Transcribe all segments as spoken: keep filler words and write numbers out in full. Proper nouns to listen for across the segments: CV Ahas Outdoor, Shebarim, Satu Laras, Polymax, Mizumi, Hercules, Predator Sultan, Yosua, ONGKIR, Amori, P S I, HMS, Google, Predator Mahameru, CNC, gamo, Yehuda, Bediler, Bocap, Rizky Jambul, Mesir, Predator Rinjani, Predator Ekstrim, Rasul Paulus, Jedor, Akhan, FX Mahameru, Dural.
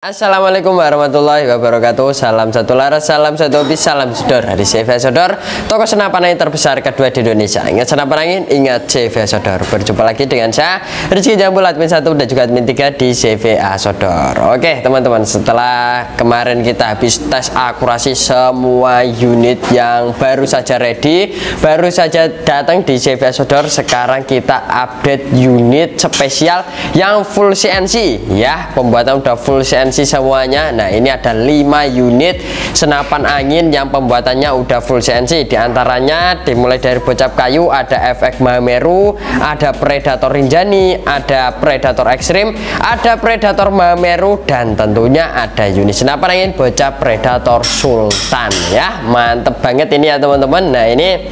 Assalamualaikum warahmatullahi wabarakatuh. Salam satu laras, salam satu hobi, salam sodor dari C V Ahas Outdoor, toko senapan angin terbesar kedua di Indonesia. Ingat senapan angin, ingat C V Ahas Outdoor. Berjumpa lagi dengan saya Rizky Jambul, admin satu dan juga admin tiga di C V Ahas Outdoor. Oke teman-teman, setelah kemarin kita habis tes akurasi semua unit yang baru saja ready, baru saja datang di C V Ahas Outdoor, sekarang kita update unit spesial yang full C N C ya, pembuatan udah full C N C semuanya. Nah ini ada lima unit senapan angin yang pembuatannya udah full C N C, diantaranya dimulai dari bocap kayu, ada F X Mahameru, ada Predator Rinjani, ada Predator Ekstrim, ada Predator Mahameru, dan tentunya ada unit senapan angin bocap Predator Sultan ya. Mantep banget ini ya teman-teman. Nah ini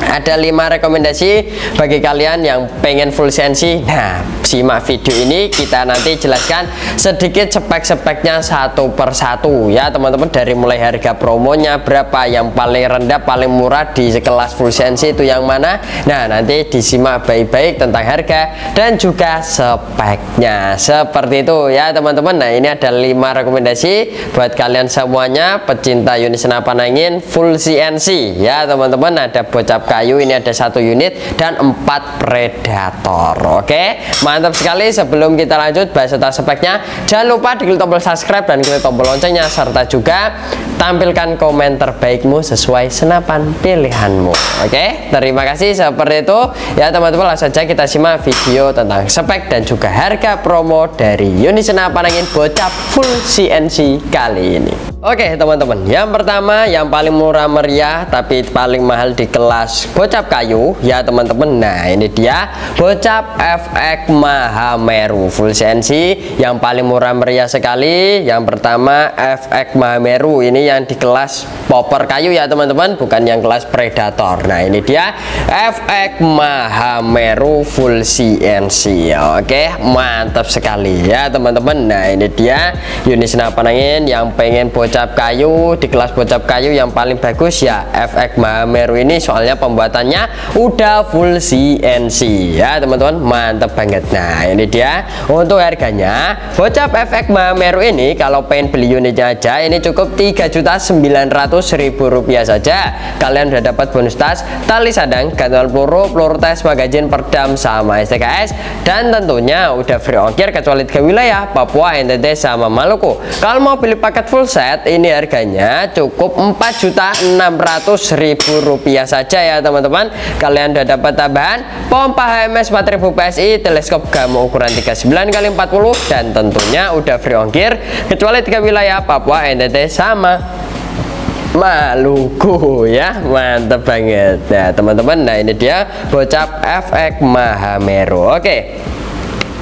ada lima rekomendasi bagi kalian yang pengen full C N C. Nah simak video ini, kita nanti jelaskan sedikit spek-speknya satu persatu ya teman-teman, dari mulai harga promonya berapa, yang paling rendah paling murah di kelas full C N C itu yang mana. Nah nanti disimak baik-baik tentang harga dan juga speknya, seperti itu ya teman-teman. Nah ini ada lima rekomendasi buat kalian semuanya pecinta unit senapan angin full C N C ya teman-teman. Ada bocap kayu, ini ada satu unit, dan empat Predator. Oke, mantap sekali. Sebelum kita lanjut bahas tentang speknya, jangan lupa diklik tombol subscribe dan klik tombol loncengnya, serta juga tampilkan komen terbaikmu sesuai senapan pilihanmu. Oke, terima kasih. Seperti itu ya teman-teman, langsung saja kita simak video tentang spek dan juga harga promo dari unit senapan angin bocap full C N C kali ini. Oke teman-teman, yang pertama yang paling murah meriah tapi paling mahal di kelas bocap kayu ya teman-teman. Nah ini dia bocap F X Mahameru full C N C yang paling murah meriah sekali. Yang pertama F X Mahameru, ini yang di kelas popper kayu ya teman-teman, bukan yang kelas Predator. Nah ini dia F X Mahameru full C N C. Oke, mantap sekali ya teman-teman. Nah ini dia unit senapan angin yang pengen bocap bocap kayu, di kelas bocap kayu yang paling bagus ya F X Mahameru ini, soalnya pembuatannya udah full C N C ya teman-teman, mantep banget. Nah ini dia untuk harganya bocap F X Mahameru ini, kalau pengen beli unitnya aja ini cukup tiga juta sembilan ratus ribu rupiah saja, kalian udah dapat bonus tas, tali sadang, gantungan peluru, peluru tes, magazin, perdam, sama S T K S, dan tentunya udah free ongkir kecuali tiga wilayah, Papua, N T T, sama Maluku. Kalau mau beli paket full set ini harganya cukup empat juta enam ratus ribu rupiah saja ya teman-teman, kalian udah dapat tambahan pompa H M S empat ribu P S I, teleskop gamo ukuran tiga puluh sembilan kali empat puluh, dan tentunya udah free ongkir kecuali tiga wilayah, Papua, N T T, sama Maluku ya, mantep banget ya teman-teman. Nah ini dia bocap F X Mahameru. Oke,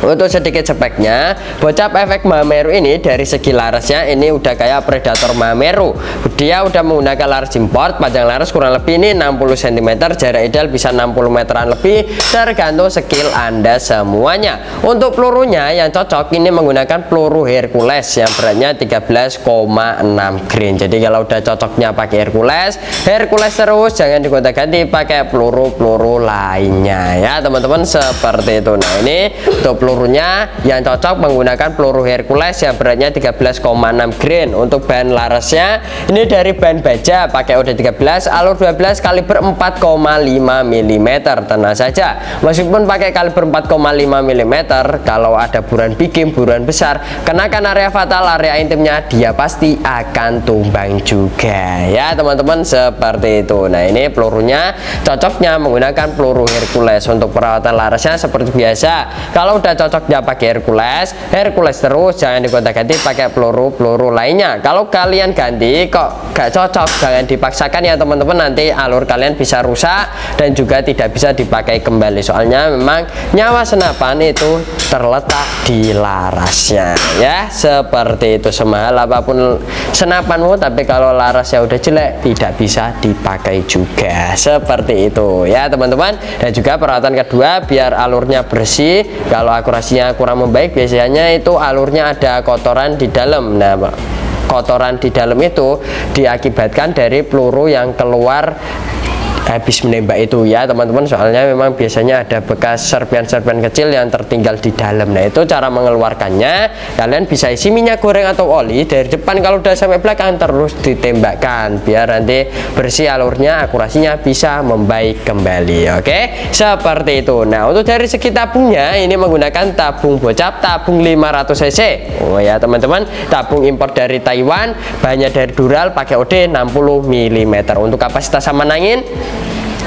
untuk sedikit speknya, bocap F X Mahameru ini dari segi larasnya ini udah kayak Predator Mahameru. Dia udah menggunakan laras import, panjang laras kurang lebih ini enam puluh sentimeter, jarak ideal bisa enam puluh meteran lebih, tergantung skill Anda semuanya. Untuk pelurunya yang cocok ini menggunakan peluru Hercules yang beratnya tiga belas koma enam grain. Jadi kalau udah cocoknya pakai Hercules, Hercules terus, jangan digonta-ganti pakai peluru-peluru lainnya ya teman-teman, seperti itu. Nah ini untuk peluru pelurunya yang cocok menggunakan peluru Hercules yang beratnya tiga belas koma enam grain. Untuk bahan larasnya ini dari bahan baja, pakai O D tiga belas alur dua belas kaliber empat koma lima milimeter. Tenang saja, meskipun pakai kaliber empat koma lima milimeter, kalau ada buruan bikin, buruan besar, kenakan area fatal, area intimnya, dia pasti akan tumbang juga ya teman-teman, seperti itu. Nah ini pelurunya cocoknya menggunakan peluru Hercules. Untuk perawatan larasnya seperti biasa, kalau udah cocoknya pakai Hercules, Hercules terus, jangan digonta-ganti pakai peluru-peluru lainnya. Kalau kalian ganti kok gak cocok, jangan dipaksakan ya teman-teman, nanti alur kalian bisa rusak dan juga tidak bisa dipakai kembali, soalnya memang nyawa senapan itu terletak di larasnya ya, seperti itu. Semahal apapun senapanmu, tapi kalau larasnya udah jelek tidak bisa dipakai juga, seperti itu ya teman-teman. Dan juga perawatan kedua biar alurnya bersih, kalau akurasinya kurang membaik biasanya itu alurnya ada kotoran di dalam. Nah kotoran di dalam itu diakibatkan dari peluru yang keluar habis menembak itu ya teman-teman, soalnya memang biasanya ada bekas serpihan-serpihan kecil yang tertinggal di dalam. Nah itu cara mengeluarkannya, kalian bisa isi minyak goreng atau oli dari depan kalau udah sampai belakang terus ditembakkan biar nanti bersih alurnya, akurasinya bisa membaik kembali. Oke, seperti itu. Nah untuk dari segi tabungnya ini menggunakan tabung bocap tabung lima ratus cc. Oh ya teman-teman, tabung impor dari Taiwan, bahannya dari dural, pakai O D enam puluh milimeter. Untuk kapasitas sama angin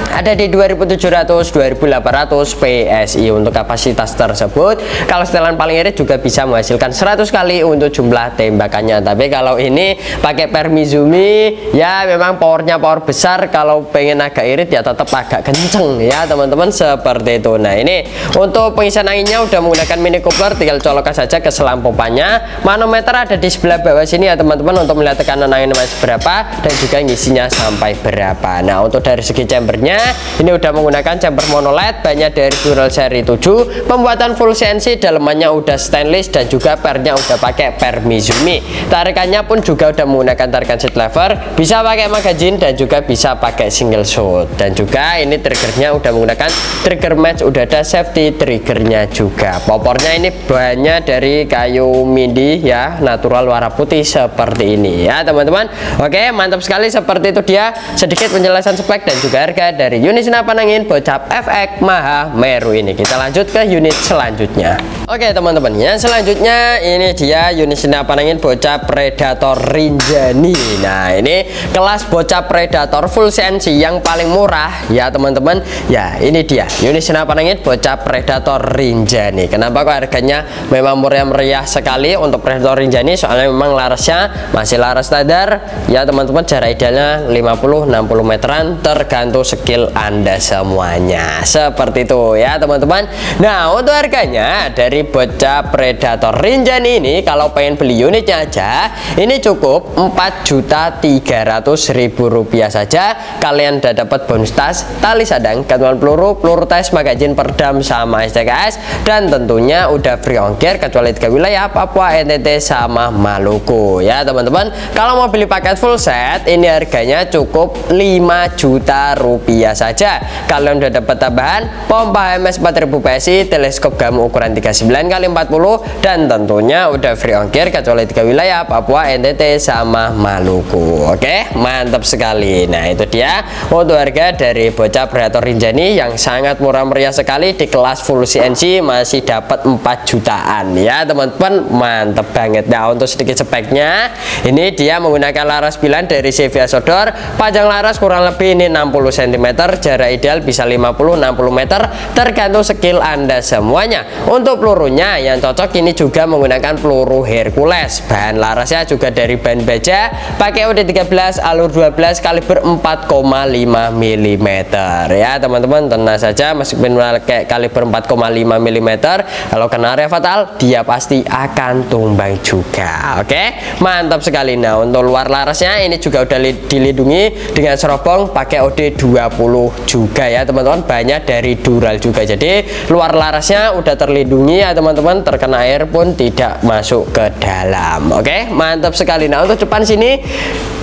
ada di dua ribu tujuh ratus sampai dua ribu delapan ratus P S I untuk kapasitas tersebut. Kalau setelan paling irit juga bisa menghasilkan seratus kali untuk jumlah tembakannya. Tapi kalau ini pakai per Mizumi ya memang powernya power besar, kalau pengen agak irit ya tetap agak kenceng ya teman-teman, seperti itu. Nah ini untuk pengisian anginnya udah menggunakan mini coupler, tinggal colokan saja ke selang pompanya. Manometer ada di sebelah bawah sini ya teman-teman untuk melihat tekanan angin masih berapa dan juga ngisinya sampai berapa. Nah untuk dari segi chambernya ini udah menggunakan chamber monolith, bahannya dari dural seri tujuh, pembuatan full C N C, dalemannya udah stainless dan juga pernya udah pakai per Mizumi. Tarikannya pun juga udah menggunakan tarikan seat lever, bisa pakai magazine dan juga bisa pakai single shot. Dan juga ini triggernya udah menggunakan trigger match, udah ada safety triggernya juga. Popornya ini bahannya dari kayu mindi ya, natural warna putih seperti ini ya teman-teman. Oke, mantap sekali, seperti itu dia sedikit penjelasan spek dan juga harga dari Dari unit senapan angin bocap F X Mahameru ini. Kita lanjut ke unit selanjutnya. Oke teman-teman, yang selanjutnya ini dia unit senapan angin bocap Predator Rinjani. Nah ini kelas bocap Predator full C N C yang paling murah ya teman-teman. Ya ini dia unit senapan angin bocap Predator Rinjani. Kenapa kok harganya memang meriah-meriah sekali untuk Predator Rinjani? Soalnya memang larasnya masih laras standar ya teman-teman, jarak idealnya lima puluh sampai enam puluh meteran tergantung skill Anda semuanya, seperti itu ya teman-teman. Nah untuk harganya dari bocah Predator Rinjani ini, kalau pengen beli unitnya aja ini cukup empat juta tiga ratus ribu rupiah saja. Kalian udah dapat bonus tas, tali sadang, gantungan peluru, peluru tes, magazine, perdam, sama S T K S, dan tentunya udah free ongkir kecuali tiga wilayah, Papua, N T T, sama Maluku ya teman-teman. Kalau mau beli paket full set ini harganya cukup lima juta rupiah saja. Kalian udah dapat tambahan pompa H M S empat ribu P S I, teleskop gamu ukuran tiga puluh sembilan kali empat puluh, dan tentunya udah free ongkir kecuali tiga wilayah, Papua, N T T, sama Maluku. Oke, mantap sekali. Nah itu dia untuk harga dari bocah Predator Rinjani yang sangat murah meriah sekali di kelas full C N C, masih dapat empat jutaan ya teman-teman, mantap banget. Nah untuk sedikit speknya ini dia menggunakan laras bilan dari C V Ahas Outdoor, panjang laras kurang lebih ini enam puluh sentimeter, jarak ideal bisa lima puluh sampai enam puluh meter tergantung skill Anda semuanya. Untuk pelurunya yang cocok ini juga menggunakan peluru Hercules, bahan larasnya juga dari bahan baja, pakai O D tiga belas alur dua belas kaliber empat koma lima milimeter ya teman-teman. Tenang saja, meskipun pakai kaliber empat koma lima milimeter kalau kena area fatal dia pasti akan tumbang juga. Oke, mantap sekali. Nah untuk luar larasnya ini juga udah dilindungi dengan serobong pakai O D dua puluh juga ya teman-teman, banyak dari dural juga, jadi luar larasnya udah terlindungi ya teman-teman, terkena air pun tidak masuk ke dalam. Oke, mantap sekali. Nah untuk depan sini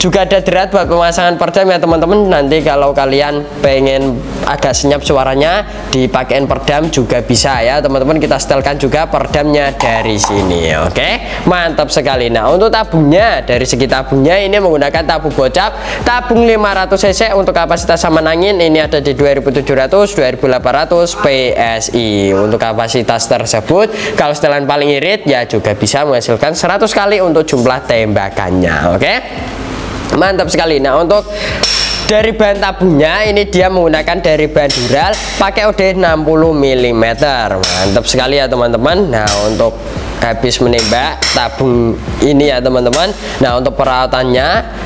juga ada derat buat pemasangan perdam ya teman-teman, nanti kalau kalian pengen agak senyap suaranya dipakein perdam juga bisa ya teman-teman, kita setelkan juga perdamnya dari sini. Oke, mantap sekali. Nah untuk tabungnya, dari segi tabungnya ini menggunakan tabung bocap tabung lima ratus cc untuk kapasitas saman angin ini ada di dua ribu tujuh ratus sampai dua ribu delapan ratus P S I untuk kapasitas tersebut. Kalau setelan paling irit ya juga bisa menghasilkan seratus kali untuk jumlah tembakannya. Oke, mantap sekali. Nah untuk dari bahan tabungnya ini dia menggunakan dari bahan dural, pakai O D enam puluh milimeter, mantap sekali ya teman-teman. Nah untuk habis menembak tabung ini ya teman-teman, nah untuk perawatannya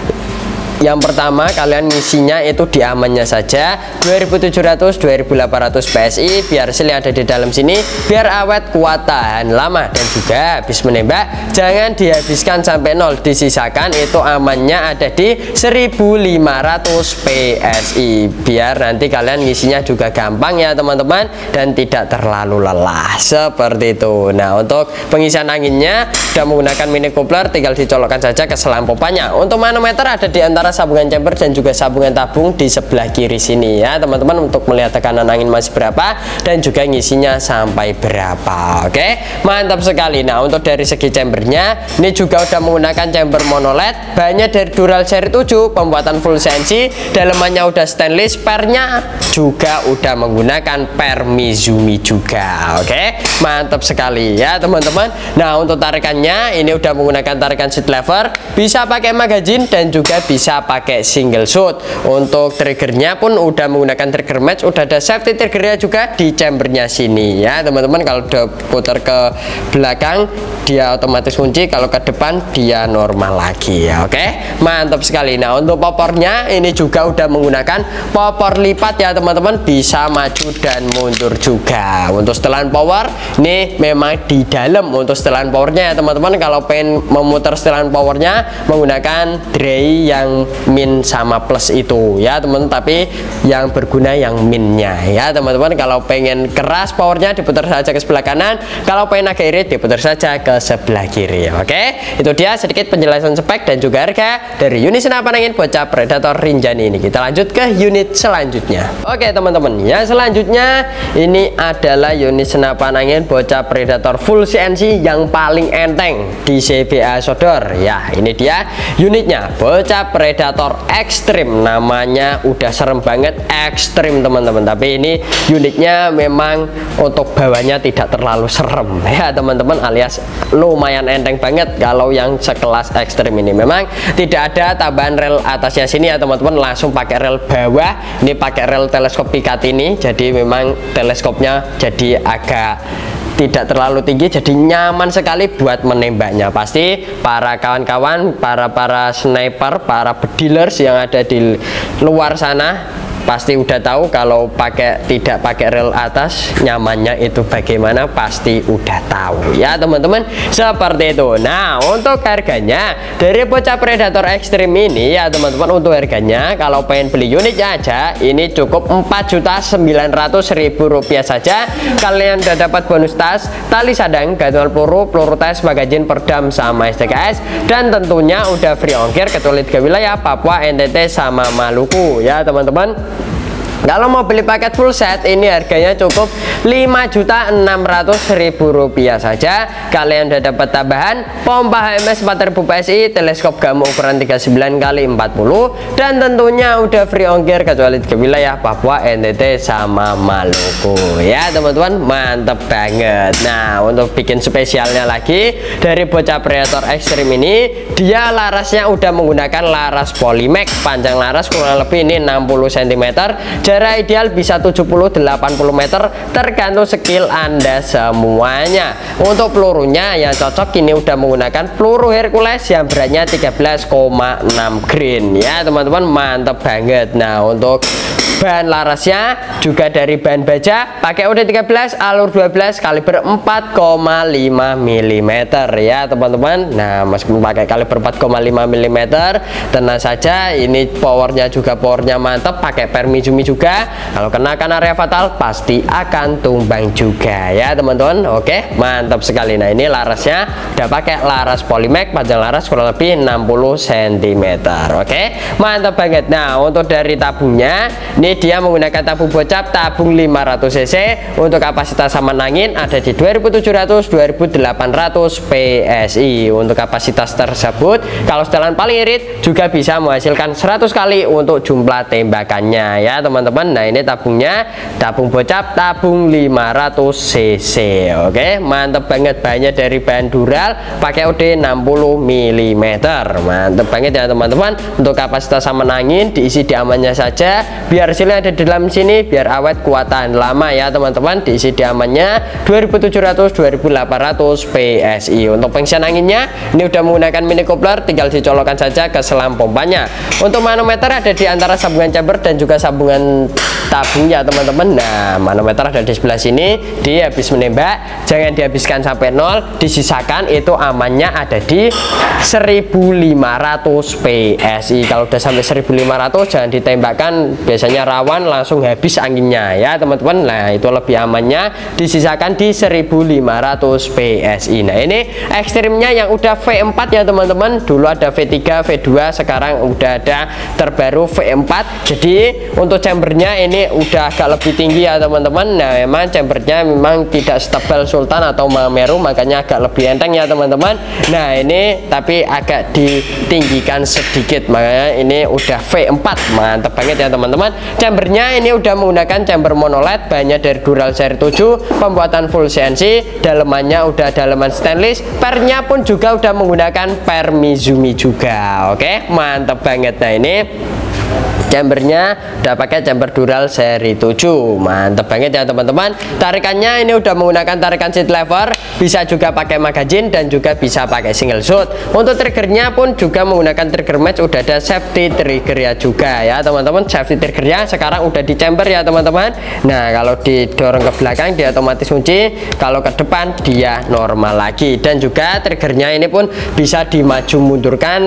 yang pertama kalian ngisinya itu di amannya saja dua ribu tujuh ratus sampai dua ribu delapan ratus P S I biar seal ada di dalam sini, biar awet, kuat, tahan lama, dan juga habis menembak jangan dihabiskan sampai nol, disisakan. Itu amannya ada di seribu lima ratus P S I biar nanti kalian ngisinya juga gampang ya teman-teman dan tidak terlalu lelah, seperti itu. Nah untuk pengisian anginnya sudah menggunakan mini coupler, tinggal dicolokkan saja ke selang pompanya. Untuk manometer ada di antara antara sambungan chamber dan juga sambungan tabung di sebelah kiri sini ya teman-teman, untuk melihat tekanan angin masih berapa dan juga ngisinya sampai berapa. Oke, mantap sekali. Nah, untuk dari segi chambernya ini juga udah menggunakan chamber monoled, bahannya dari Dural seri tujuh, pembuatan full C N C, dalemannya udah stainless, pernya juga udah menggunakan per Mizumi juga. Oke, mantap sekali ya teman-teman. Nah, untuk tarikannya ini udah menggunakan tarikan seat lever, bisa pakai magazine dan juga bisa pakai single shot. Untuk triggernya pun udah menggunakan trigger match, udah ada safety triggernya juga di chambernya sini ya teman-teman. Kalau udah putar ke belakang dia otomatis kunci, kalau ke depan dia normal lagi ya. Oke, mantap sekali. Nah, untuk popornya ini juga udah menggunakan popor lipat ya teman-teman, bisa maju dan mundur juga. Untuk setelan power ini memang di dalam untuk setelan powernya ya teman-teman. Kalau pengen memutar setelan powernya menggunakan dray yang min sama plus itu ya teman-teman, tapi yang berguna yang minnya ya teman-teman. Kalau pengen keras powernya diputar saja ke sebelah kanan, kalau pengen agak irit diputar saja ke sebelah kiri. Oke, itu dia sedikit penjelasan spek dan juga harga dari unit senapan angin bocah Predator Rinjani ini. Kita lanjut ke unit selanjutnya. Oke teman-teman, ya selanjutnya ini adalah unit senapan angin bocah Predator full C N C yang paling enteng di C V Ahas Outdoor ya. Ini dia unitnya, bocah Predator Ekstrim. Namanya udah serem banget, Ekstrim teman-teman, tapi ini unitnya memang untuk bawahnya tidak terlalu serem ya teman-teman, alias lumayan enteng banget. Kalau yang sekelas Ekstrim ini memang tidak ada tambahan rel atasnya sini ya teman-teman, langsung pakai rel bawah. Ini pakai rel teleskop pikat ini, jadi memang teleskopnya jadi agak tidak terlalu tinggi, jadi nyaman sekali buat menembaknya. Pasti para kawan-kawan, para-para sniper, para bedilers yang ada di luar sana pasti udah tahu kalau pakai tidak pakai rel atas nyamannya itu bagaimana, pasti udah tahu ya teman-teman, seperti itu. Nah, untuk harganya dari bocah Predator Ekstrim ini ya teman-teman, untuk harganya kalau pengen beli unitnya aja ini cukup empat juta sembilan ratus ribu rupiah saja. Kalian udah dapat bonus tas, tali sadang, gantungan peluru, peluru tes, magazin, perdam, sama S T K S, dan tentunya udah free ongkir kecuali tiga wilayah, Papua, N T T, sama Maluku ya teman-teman. Kalau mau beli paket full set ini harganya cukup lima juta enam ratus ribu rupiah saja. Kalian udah dapat tambahan pompa H M S empat ribu P S I, teleskop gamu ukuran tiga puluh sembilan kali empat puluh, dan tentunya udah free ongkir kecuali tiga wilayah, Papua, N T T, sama Maluku ya teman-teman. Mantep banget. Nah, untuk bikin spesialnya lagi dari bocah Predator Ekstrim ini, dia larasnya udah menggunakan laras Polymax, panjang laras kurang lebih ini enam puluh sentimeter, jarak ideal bisa tujuh puluh delapan puluh meter tergantung skill Anda semuanya. Untuk pelurunya yang cocok ini udah menggunakan peluru Hercules yang beratnya tiga belas koma enam grain ya teman-teman, mantap banget. Nah, untuk bahan larasnya juga dari bahan baja pakai U D tiga belas alur dua belas kaliber empat koma lima milimeter ya teman-teman. Nah, meskipun pakai kaliber empat koma lima milimeter, tenang saja, ini powernya juga powernya mantap, pakai per Mizumi juga. Kalau kenakan area fatal pasti akan tumbang juga ya teman-teman. Oke, mantap sekali. Nah, ini larasnya udah pakai laras Polymax, panjang laras kurang lebih enam puluh sentimeter. Oke, mantap banget. Nah, untuk dari tabungnya ini Ini dia menggunakan tabung bocap, tabung lima ratus cc, untuk kapasitas saman angin ada di dua ribu tujuh ratus sampai dua ribu delapan ratus P S I. Untuk kapasitas tersebut kalau setelan paling irit juga bisa menghasilkan seratus kali untuk jumlah tembakannya ya teman-teman. Nah, ini tabungnya tabung bocap, tabung lima ratus cc. Oke, mantep banget. Bahannya dari bahan Dural, pakai U D enam puluh milimeter, mantep banget ya teman-teman. Untuk kapasitas saman angin diisi diamannya saja, biar hasilnya ada di dalam sini, biar awet kuat tahan lama ya teman-teman. Diisi diamannya dua ribu tujuh ratus sampai dua ribu delapan ratus P S I. Untuk pengisian anginnya ini udah menggunakan mini coupler, tinggal dicolokkan saja ke selang pompanya. Untuk manometer ada di antara sambungan chamber dan juga sambungan tabung ya teman-teman. Nah, manometer ada di sebelah sini. Di habis menembak jangan dihabiskan sampai nol, disisakan, itu amannya ada di seribu lima ratus P S I. Kalau udah sampai seribu lima ratus jangan ditembakkan, biasanya rawan langsung habis anginnya ya teman-teman. Nah itu lebih amannya disisakan di seribu lima ratus P S I. Nah ini ekstrimnya yang udah V empat ya teman-teman, dulu ada V tiga, V dua, sekarang udah ada terbaru V empat. Jadi untuk chambernya ini udah agak lebih tinggi ya teman-teman. Nah memang chambernya memang tidak setebal Sultan atau Mahameru, makanya agak lebih enteng ya teman-teman. Nah ini tapi agak ditinggikan sedikit, makanya ini udah V empat, mantap banget ya teman-teman. Chambernya ini udah menggunakan chamber monolith, bahannya dari Dural seri tujuh, pembuatan full C N C, dalemannya udah daleman stainless, pernya pun juga udah menggunakan per Mizumi juga. Oke, mantap banget. Nah ini chambernya udah pakai chamber Dural seri tujuh, mantep banget ya teman-teman. Tarikannya ini udah menggunakan tarikan seat lever, bisa juga pakai magazine dan juga bisa pakai single shot. Untuk triggernya pun juga menggunakan trigger match, udah ada safety trigger ya juga ya teman-teman. Safety triggernya sekarang udah di chamber ya teman-teman. Nah kalau didorong ke belakang dia otomatis kunci, kalau ke depan dia normal lagi, dan juga triggernya ini pun bisa dimaju mundurkan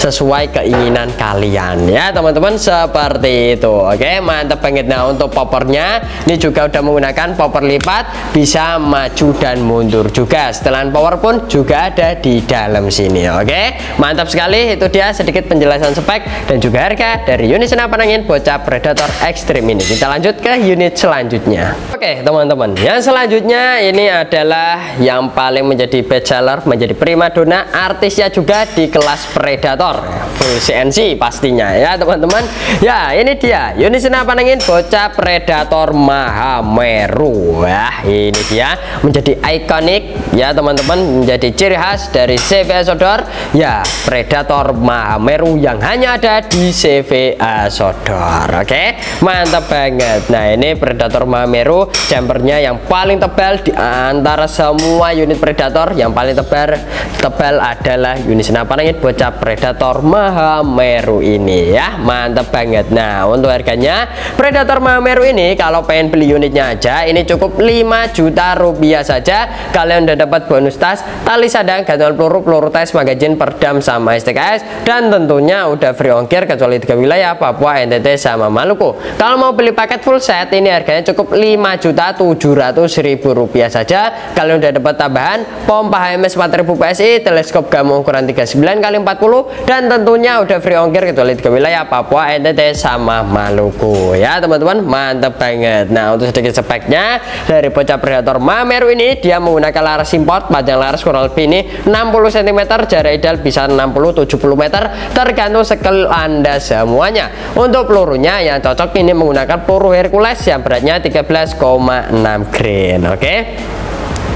sesuai keinginan kalian ya teman-teman, seperti itu. Oke, mantap banget. Nah untuk popernya ini juga udah menggunakan popor lipat, bisa maju dan mundur juga. Setelan power pun juga ada di dalam sini. Oke, mantap sekali. Itu dia sedikit penjelasan spek dan juga harga dari unit senapan angin bocah Predator Ekstrim ini. Kita lanjut ke unit selanjutnya. Oke teman-teman, yang selanjutnya ini adalah yang paling menjadi bestseller, menjadi primadona artisnya juga di kelas Predator full C N C pastinya ya teman-teman. Ya ini dia unit senapan angin bocah Predator Mahameru. Wah ini dia menjadi ikonik ya teman-teman, menjadi ciri khas dari C V Ahas Outdoor ya, Predator Mahameru yang hanya ada di C V Ahas Outdoor. Oke, mantap banget. Nah ini Predator Mahameru chambernya yang paling tebal di antara semua unit Predator, yang paling tebal tebal adalah unit senapan angin bocah Predator Mahameru ini ya, mantap banget. Nah untuk harganya Predator Mahameru ini kalau pengen beli unitnya aja ini cukup lima juta rupiah saja, kalian udah dapat bonus tas, tali sadang, gantungan peluru, peluru tes, magazine, perdam, sama S T K S, dan tentunya udah free ongkir kecuali tiga wilayah, Papua, N T T, sama Maluku. Kalau mau beli paket full set ini harganya cukup lima juta tujuh ratus ribu rupiah saja, kalian udah dapat tambahan pompa H M S empat ribu P S I, teleskop gamo ukuran tiga puluh sembilan kali empat puluh, dan tentunya udah free ongkir kecuali tiga wilayah, Papua, N T T, sama Maluku ya teman-teman, mantap banget. Nah untuk sedikit speknya dari bocah Predator Mahameru ini, dia menggunakan laras import, panjang laras kurang lebih ini enam puluh sentimeter, jarak ideal bisa enam puluh sampai tujuh puluh meter tergantung skill anda semuanya. Untuk pelurunya yang cocok ini menggunakan peluru Hercules yang beratnya tiga belas koma enam grain. Oke,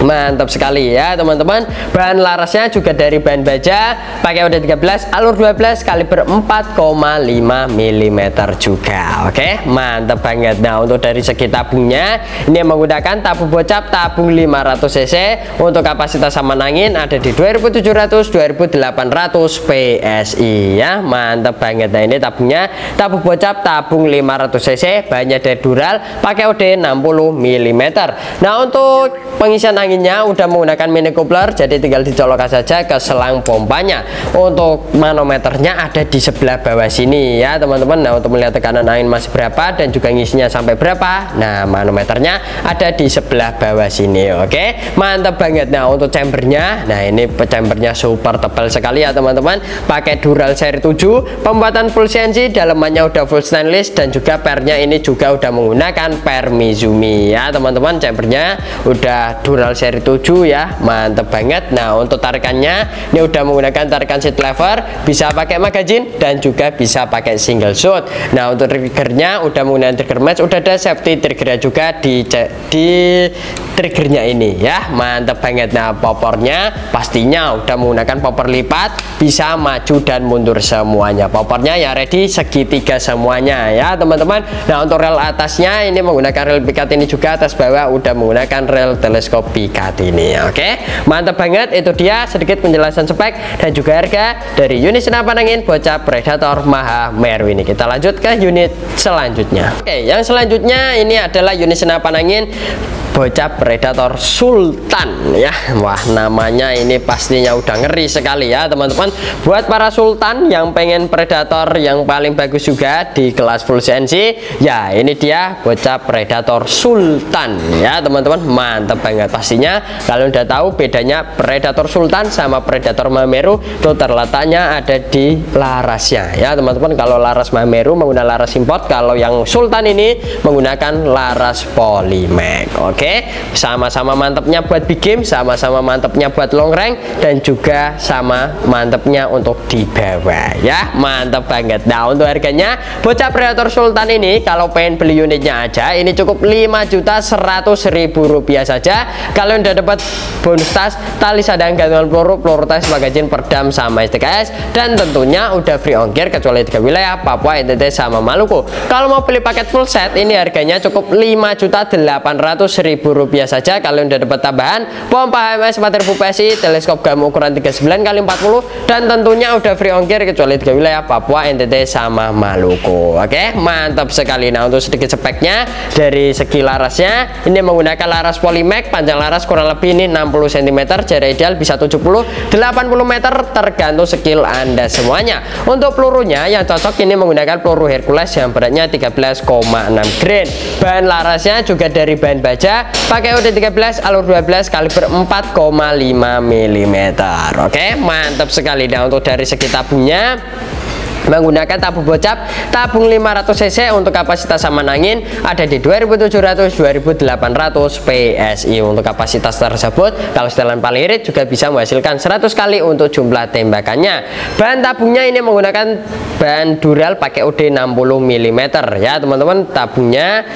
mantap sekali ya teman-teman. Bahan larasnya juga dari bahan baja, pakai udah tiga belas alur dua belas kaliber empat koma lima milimeter juga. Oke, mantap banget. Nah untuk dari segi tabungnya ini menggunakan tabung bocap, tabung lima ratus cc, untuk kapasitas saman angin ada di dua ribu tujuh ratus sampai dua ribu delapan ratus P S I ya, mantap banget. Nah ini tabungnya tabung bocap, tabung lima ratus cc, bahannya dari Dural, pakai O D enam puluh milimeter. Nah untuk pengisian angin anginnya udah menggunakan mini coupler, jadi tinggal dicolokkan saja ke selang pompanya. Untuk manometernya ada di sebelah bawah sini ya teman-teman. Nah untuk melihat tekanan angin masih berapa dan juga ngisinya sampai berapa, nah manometernya ada di sebelah bawah sini. Oke, mantap banget. Nah untuk chambernya, nah ini chambernya super tebal sekali ya teman-teman, pakai Dural seri tujuh, pembuatan full C N C, dalemannya udah full stainless, dan juga pernya ini juga udah menggunakan per Mizumi ya teman-teman. Chambernya udah Dural seri tujuh ya, mantep banget. Nah untuk tarikannya ini udah menggunakan tarikan seat lever, bisa pakai magazine dan juga bisa pakai single shot. Nah untuk triggernya udah menggunakan trigger match, udah ada safety triggernya juga di, di triggernya ini ya, mantep banget. Nah popornya pastinya udah menggunakan popor lipat, bisa maju dan mundur semuanya, popornya ya ready segitiga semuanya ya teman-teman. Nah untuk rel atasnya ini menggunakan rel pikat, ini juga atas bawah udah menggunakan rel teleskop ikat ini. Oke, mantap banget. Itu dia sedikit penjelasan spek dan juga harga dari unit senapan angin bocah Predator Mahameru ini. Kita lanjut ke unit selanjutnya. Oke, yang selanjutnya ini adalah unit senapan angin bocah Predator Sultan ya. Wah, namanya ini pastinya udah ngeri sekali ya teman-teman. Buat para Sultan yang pengen Predator yang paling bagus juga di kelas full C N C ya, ini dia bocah Predator Sultan ya teman-teman. Mantap banget pastinya. Kalian udah tahu bedanya Predator Sultan sama Predator Mahameru, itu terletaknya ada di larasnya ya teman-teman. Kalau laras Mahameru menggunakan laras import, kalau yang Sultan ini menggunakan laras Polymax. Oke, sama-sama mantepnya buat big game, sama-sama mantepnya buat long rank, dan juga sama mantepnya untuk di bawah ya. Mantap banget. Nah, untuk harganya bocah Predator Sultan ini kalau pengen beli unitnya aja ini cukup lima juta seratus ribu rupiah saja. Kalian udah dapat bonus tas, tali sadang, gantungan peluru, peluru tas, magazin, perdam, sama S T K S, dan tentunya udah free ongkir kecuali tiga wilayah, Papua, N T T, sama Maluku. Kalau mau beli paket full set ini harganya cukup lima juta delapan ratus ribu rupiah saja. Kalian udah dapat tambahan pompa H M S materi P S I, teleskop gam ukuran tiga puluh sembilan kali empat puluh, dan tentunya udah free ongkir kecuali tiga wilayah, Papua, N T T, sama Maluku. Oke, mantap sekali. Nah, untuk sedikit speknya dari segi larasnya ini menggunakan laras Polymax, panjang laras kurang lebih ini enam puluh sentimeter, jarak ideal bisa tujuh puluh delapan puluh meter tergantung skill Anda semuanya. Untuk pelurunya yang cocok ini menggunakan peluru Hercules yang beratnya tiga belas koma enam grain. Bahan larasnya juga dari bahan baja, pakai O D tiga belas alur dua belas kaliber empat koma lima milimeter. Oke, mantap sekali. Nah, untuk dari segi tabungnya menggunakan tabung bocap, tabung lima ratus cc untuk kapasitas saman angin ada di dua ribu tujuh ratus sampai dua ribu delapan ratus P S I. Untuk kapasitas tersebut kalau setelan paling irit juga bisa menghasilkan seratus kali untuk jumlah tembakannya. Bahan tabungnya ini menggunakan bahan dural pakai O D enam puluh milimeter ya teman-teman. Tabungnya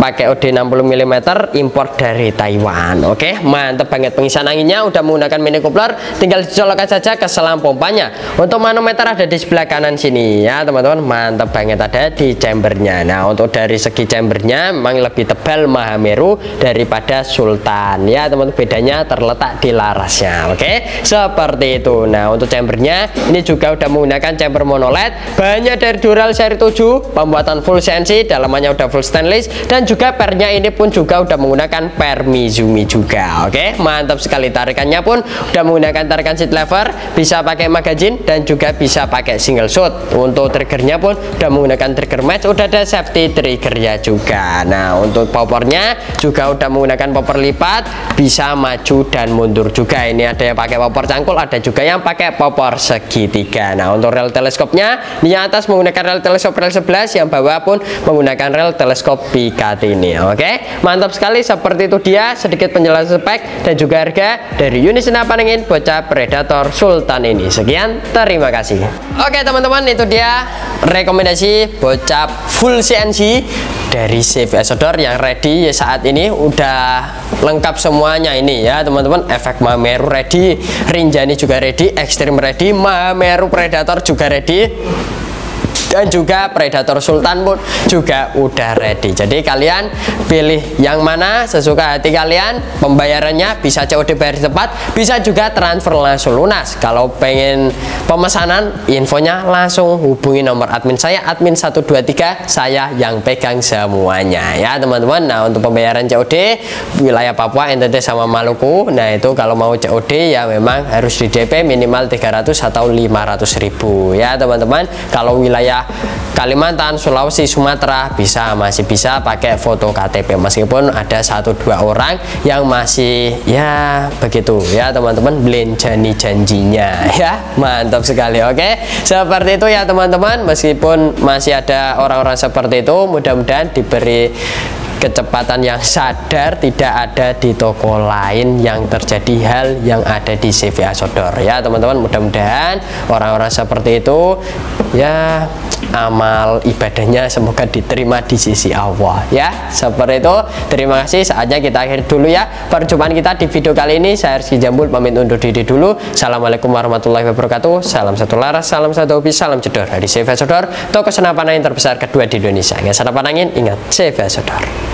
pakai O D enam puluh milimeter import dari Taiwan. Oke, mantep banget. Pengisian anginnya udah menggunakan mini coupler, tinggal dicolokkan saja ke selang pompanya. Untuk manometer ada di sebelah kanan sini ya teman-teman. Mantep banget, ada di chambernya. Nah, untuk dari segi chambernya memang lebih tebal Mahameru daripada Sultan ya teman-teman. Bedanya terletak di larasnya. Oke, seperti itu. Nah, untuk chambernya ini juga udah menggunakan chamber monoled, bahannya dari dural seri tujuh, pembuatan full C N C, dalamannya udah full stainless, dan juga pernya ini pun juga udah menggunakan per Mizumi juga. Oke, mantap sekali. Tarikannya pun udah menggunakan tarikan seat lever, bisa pakai magazine dan juga bisa pakai single shot. Untuk triggernya pun udah menggunakan trigger match, udah ada safety trigger ya juga. Nah, untuk popornya juga udah menggunakan popor lipat, bisa maju dan mundur juga. Ini ada yang pakai popor cangkul, ada juga yang pakai popor segitiga. Nah, untuk rel teleskopnya di atas menggunakan rel teleskop rel sebelas, yang bawah pun menggunakan rel teleskop pikat ini. Oke, mantap sekali. Seperti itu dia sedikit penjelasan spek dan juga harga dari unit senapan angin bocah Predator Sultan ini. Sekian, terima kasih. Oke teman-teman, itu dia rekomendasi bocah full C N C dari C V Ahas Outdoor yang ready saat ini. Udah lengkap semuanya ini ya teman-teman. F X Mahameru ready, Rinjani juga ready, Ekstrim ready, Mahameru Predator juga ready, dan juga Predator Sultan pun juga udah ready. Jadi kalian pilih yang mana sesuka hati kalian. Pembayarannya bisa C O D bayar di tempat, bisa juga transfer langsung lunas. Kalau pengen pemesanan infonya langsung hubungi nomor admin saya, admin satu dua tiga, saya yang pegang semuanya ya teman-teman. Nah, untuk pembayaran C O D wilayah Papua, N T T, sama Maluku, nah itu kalau mau C O D ya memang harus di D P minimal tiga ratus atau lima ratus ribu ya teman-teman. Kalau wilayah Kalimantan, Sulawesi, Sumatera bisa masih bisa pakai foto K T P, meskipun ada satu dua orang yang masih ya begitu ya teman-teman, belenjani janjinya ya. Mantap sekali. Oke, seperti itu ya teman-teman. Meskipun masih ada orang-orang seperti itu, mudah-mudahan diberi kecepatan yang sadar, tidak ada di toko lain yang terjadi hal yang ada di C V Ahas Outdoor ya teman-teman. Mudah-mudahan orang-orang seperti itu ya amal ibadahnya semoga diterima di sisi Allah ya. Seperti itu, terima kasih. Saatnya kita akhir dulu ya perjumpaan kita di video kali ini. Saya Rizky Jambul pamit undur diri dulu. Assalamualaikum warahmatullahi wabarakatuh. Salam satu laras, salam satu hobi, salam jedor dari C V Ahas Outdoor, toko senapan angin terbesar kedua di Indonesia. Nggak senapan angin, ingat C V Ahas Outdoor.